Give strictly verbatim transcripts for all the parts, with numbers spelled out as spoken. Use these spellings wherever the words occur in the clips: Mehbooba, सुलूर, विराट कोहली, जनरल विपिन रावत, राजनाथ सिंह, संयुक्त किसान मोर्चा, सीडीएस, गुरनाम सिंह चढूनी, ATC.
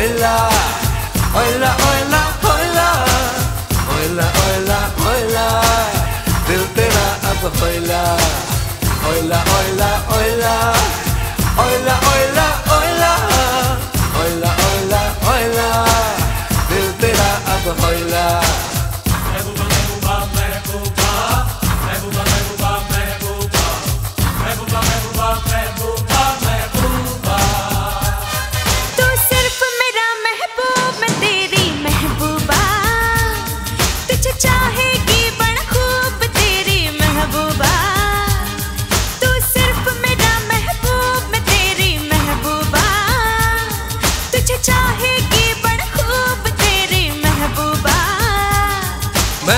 Hola, hola, hola, hola, hola, hola, hola, दिल तेरा अब होला, hola, hola, hola, hola, hola, hola, hola, hola, hola, दिल तेरा अब होला। महबूबा महबूबा महबूबा महबूबा महबूबा महबूबा महबूबा महबूबा महबूबा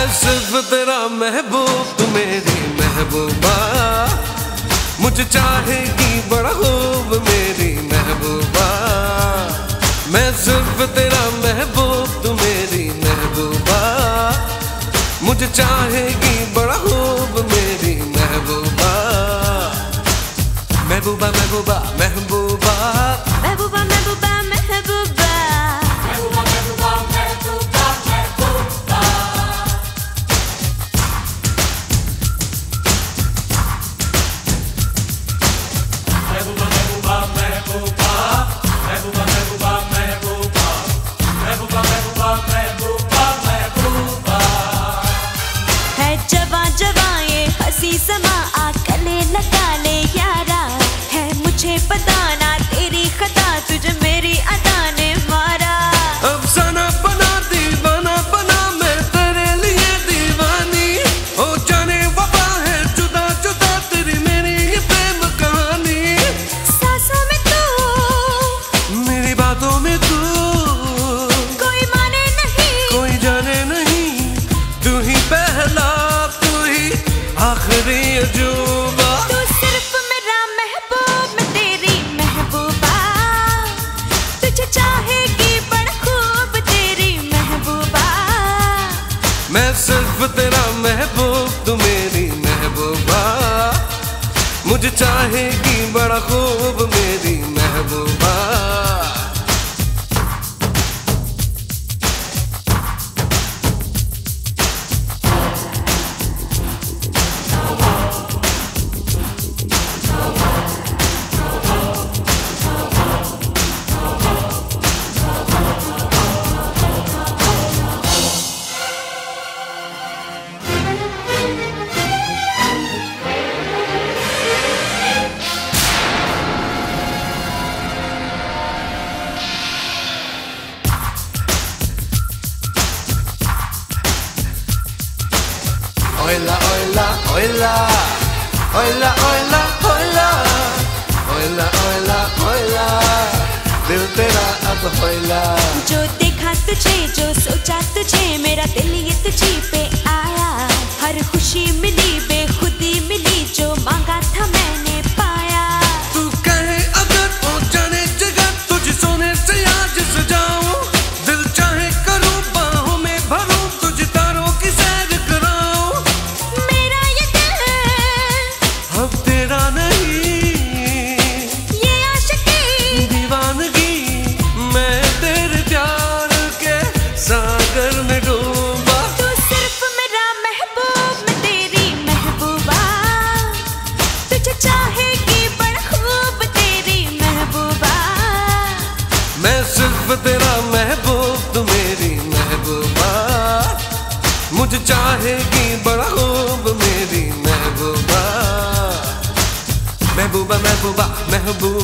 मैं सिर्फ तेरा महबूब, तू मेरी महबूबा, मुझे चाहेगी बड़ा खूब मेरी महबूबा। मैं सिर्फ तेरा महबूब, तू मेरी महबूबा, मुझे चाहेगी बड़ा खूब मेरी महबूबा। महबूबा महबूबा महबूबा महबूबा महबूबा महबूबा समा आकले लगा ले यारा, है मुझे पता ना तेरी खता, तुझे मेरी अदा ने मारा। अफसाना बना दीवाना बना मैं तेरे लिए दीवानी, ओ जाने वफा है जुदा जुदा तेरी मेरी ये प्रेम कहानी। सांसों में तू, मेरी बातों में तू, कोई माने नहीं कोई जाने नहीं, तू ही पहला आखिरी अजूबा। तू सिर्फ मेरा महबूब, मैं तेरी महबूबा, तुझे चाहेगी बड़ा खूब तेरी महबूबा। मैं सिर्फ तेरा महबूब, तू मेरी महबूबा, मुझे चाहेगी बड़ा खूब मेरी महबूबा। Hola, hola, hola, hola, hola, hola, hola, hola, hola, दिल तेरा अब होला। जो देखा तुझे, जो सोचा तुझे, मेरा दिल ये तुझी पे आया। हर खुशी मिली बेखुदी मिली, जो मांगा था मैंने पाया। तू कहे अगर हो जाने जगह, तुझे सोने से आज सजाऊं, दिल चाहे करूं बाहों में भरूं, तुझे तारों की सैर तेरा महबूब, तू मेरी महबूबा, मुझे चाहेगी बड़ा खूब मेरी महबूबा। महबूबा महबूबा महबूबा